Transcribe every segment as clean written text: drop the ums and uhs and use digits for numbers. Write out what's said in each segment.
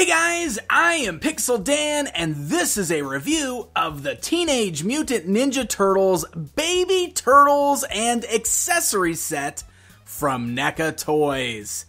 Hey guys, I am Pixel Dan, and this is a review of the Teenage Mutant Ninja Turtles Baby Turtles and Accessory Set from NECA Toys.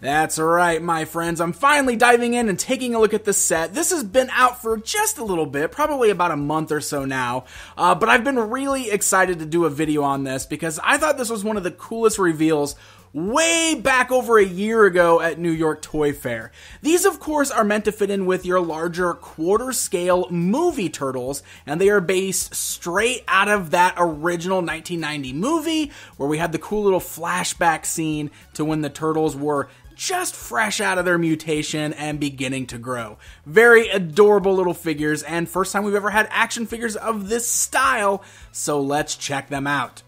That's right, my friends, I'm finally diving in and taking a look at the set. This has been out for just a little bit, probably about a month or so now, but I've been really excited to do a video on this because I thought this was one of the coolest reveals way back over a year ago at New York Toy Fair. These, of course, are meant to fit in with your larger quarter-scale movie turtles, and they are based straight out of that original 1990 movie where we had the cool little flashback scene to when the turtles were just fresh out of their mutation and beginning to grow. Very adorable little figures, and first time we've ever had action figures of this style, so let's check them out.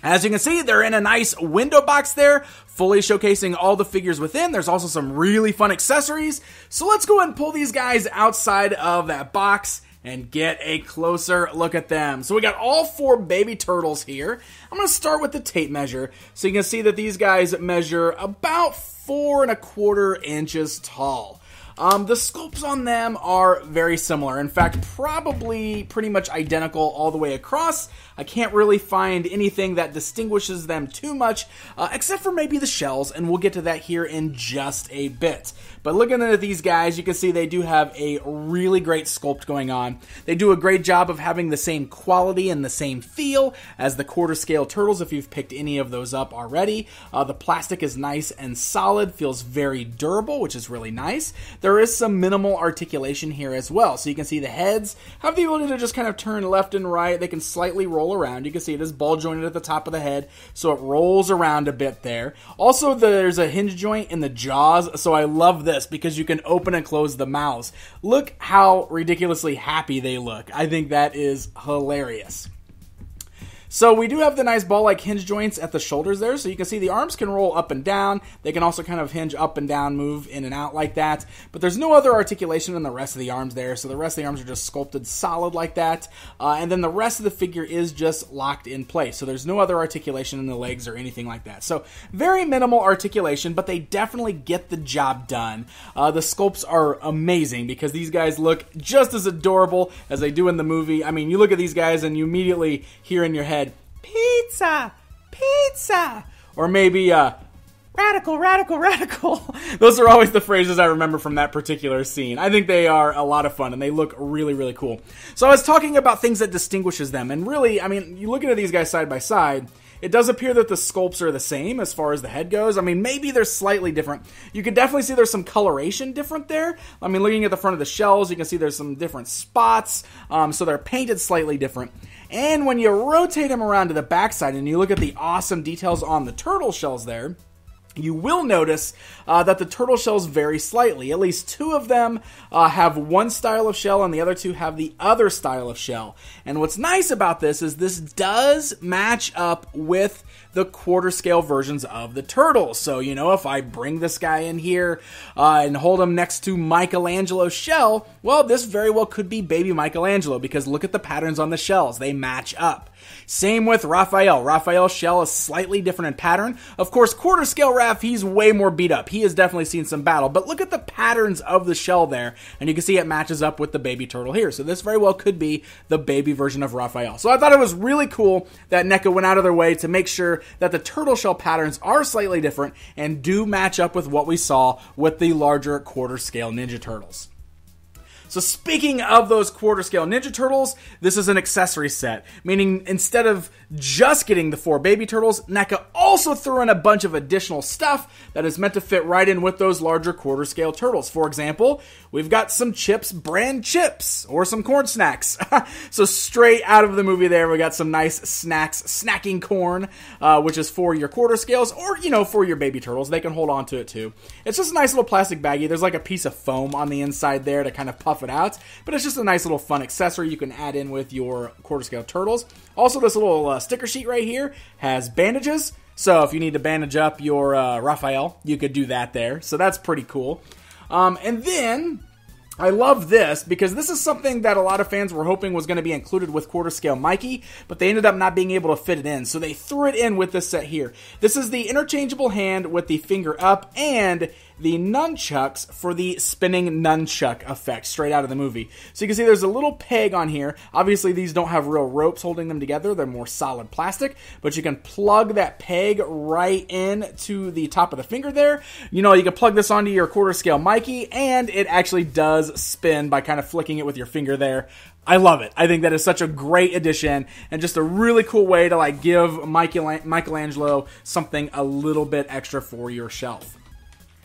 As you can see, they're in a nice window box there, fully showcasing all the figures within. There's also some really fun accessories. So let's go ahead and pull these guys outside of that box and get a closer look at them. So we got all four baby turtles here. I'm going to start with the tape measure. So you can see that these guys measure about 4¼ inches tall. The sculpts on them are very similar. In fact, probably pretty much identical all the way across. I can't really find anything that distinguishes them too much, except for maybe the shells, and we'll get to that here in just a bit. But looking at these guys, you can see they do have a really great sculpt going on. They do a great job of having the same quality and the same feel as the quarter-scale turtles, if you've picked any of those up already. The plastic is nice and solid, feels very durable, which is really nice. There is some minimal articulation here as well. So you can see the heads have the ability to just kind of turn left and right. They can slightly roll around. You can see it is ball jointed at the top of the head, so it rolls around a bit there. Also, there's a hinge joint in the jaws, so I love this because you can open and close the mouths. Look how ridiculously happy they look. I think that is hilarious. So we do have the nice ball-like hinge joints at the shoulders there, so you can see the arms can roll up and down. They can also kind of hinge up and down, move in and out like that, but there's no other articulation in the rest of the arms there, so the rest of the arms are just sculpted solid like that, and then the rest of the figure is just locked in place, so there's no other articulation in the legs or anything like that. So very minimal articulation, but they definitely get the job done. The sculpts are amazing because these guys look just as adorable as they do in the movie. I mean, you look at these guys and you immediately hear in your head, pizza, pizza, or maybe radical, radical, radical. Those are always the phrases I remember from that particular scene. I think they are a lot of fun, and they look really, really cool. So I was talking about things that distinguishes them, and really, I mean, you look at these guys side by side, it does appear that the sculpts are the same as far as the head goes. I mean, maybe they're slightly different. You can definitely see there's some coloration different there. I mean, looking at the front of the shells, you can see there's some different spots. So they're painted slightly different. And when you rotate them around to the backside and you look at the awesome details on the turtle shells there, you will notice that the turtle shells vary slightly. At least two of them have one style of shell and the other two have the other style of shell. And what's nice about this is this does match up with the quarter scale versions of the turtles. So, you know, if I bring this guy in here and hold him next to Michelangelo's shell, well, this very well could be baby Michelangelo because look at the patterns on the shells. They match up. Same with Raphael. Raphael's shell is slightly different in pattern. Of course, quarter scale Raph, he's way more beat up. He has definitely seen some battle, but look at the patterns of the shell there, and you can see it matches up with the baby turtle here. So this very well could be the baby version of Raphael. So I thought it was really cool that NECA went out of their way to make sure that the turtle shell patterns are slightly different and do match up with what we saw with the larger quarter scale Ninja Turtles. So speaking of those quarter-scale Ninja Turtles, this is an accessory set, meaning instead of just getting the four baby turtles, NECA also threw in a bunch of additional stuff that is meant to fit right in with those larger quarter-scale turtles. For example, we've got some chips, brand chips, or some corn snacks. So straight out of the movie there, we got some nice snacks, snacking corn, which is for your quarter scales, or, you know, for your baby turtles. They can hold on to it too. It's just a nice little plastic baggie. There's like a piece of foam on the inside there to kind of puff it out, but it's just a nice little fun accessory you can add in with your quarter scale turtles. Also, this little sticker sheet right here has bandages, so if you need to bandage up your Raphael, you could do that there, so that's pretty cool. And then I love this because this is something that a lot of fans were hoping was going to be included with quarter scale Mikey, but they ended up not being able to fit it in, so they threw it in with this set here. This is the interchangeable hand with the finger up and the nunchucks for the spinning nunchuck effect straight out of the movie. So you can see there's a little peg on here. Obviously these don't have real ropes holding them together, they're more solid plastic, but you can plug that peg right in to the top of the finger there. You know, you can plug this onto your quarter scale Mikey and it actually does spin by kind of flicking it with your finger there. I love it. I think that is such a great addition and just a really cool way to like give Michelangelo something a little bit extra for your shelf.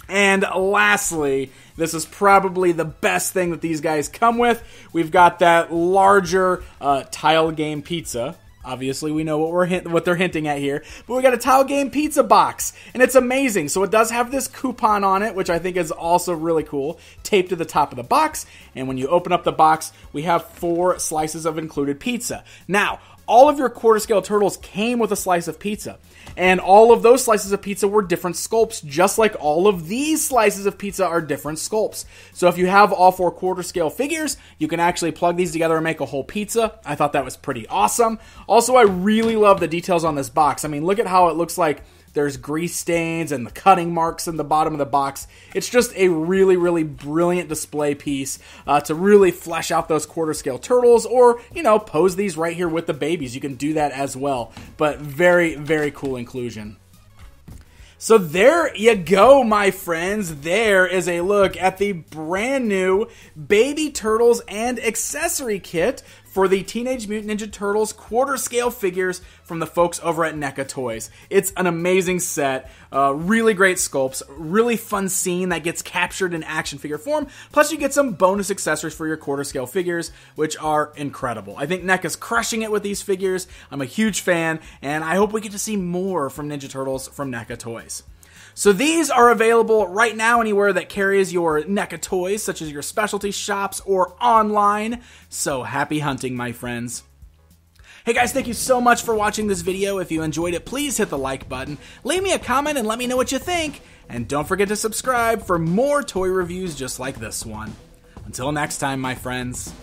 And lastly, this is probably the best thing that these guys come with. We've got that larger tile game pizza. Obviously, we know what they're hinting at here. But we got a tile game pizza box, and it's amazing. So it does have this coupon on it, which I think is also really cool, taped to the top of the box. And when you open up the box, we have 4 slices of included pizza. Now, all of your quarter scale turtles came with a slice of pizza, and all of those slices of pizza were different sculpts, just like all of these slices of pizza are different sculpts. So if you have all 4 quarter scale figures, you can actually plug these together and make a whole pizza. I thought that was pretty awesome. Also, I really love the details on this box. I mean, look at how it looks like there's grease stains and the cutting marks in the bottom of the box. It's just a really, really brilliant display piece to really flesh out those quarter scale turtles, or, you know, pose these right here with the babies. You can do that as well, but very, very cool inclusion. So there you go, my friends. There is a look at the brand new Baby Turtles and Accessory Kit for the Teenage Mutant Ninja Turtles quarter scale figures from the folks over at NECA Toys. It's an amazing set, really great sculpts, really fun scene that gets captured in action figure form, plus you get some bonus accessories for your quarter scale figures, which are incredible. I think NECA's crushing it with these figures. I'm a huge fan, and I hope we get to see more from Ninja Turtles from NECA Toys. So these are available right now anywhere that carries your NECA toys, such as your specialty shops or online. So happy hunting, my friends. Hey guys, thank you so much for watching this video. If you enjoyed it, please hit the like button. Leave me a comment and let me know what you think. And don't forget to subscribe for more toy reviews just like this one. Until next time, my friends.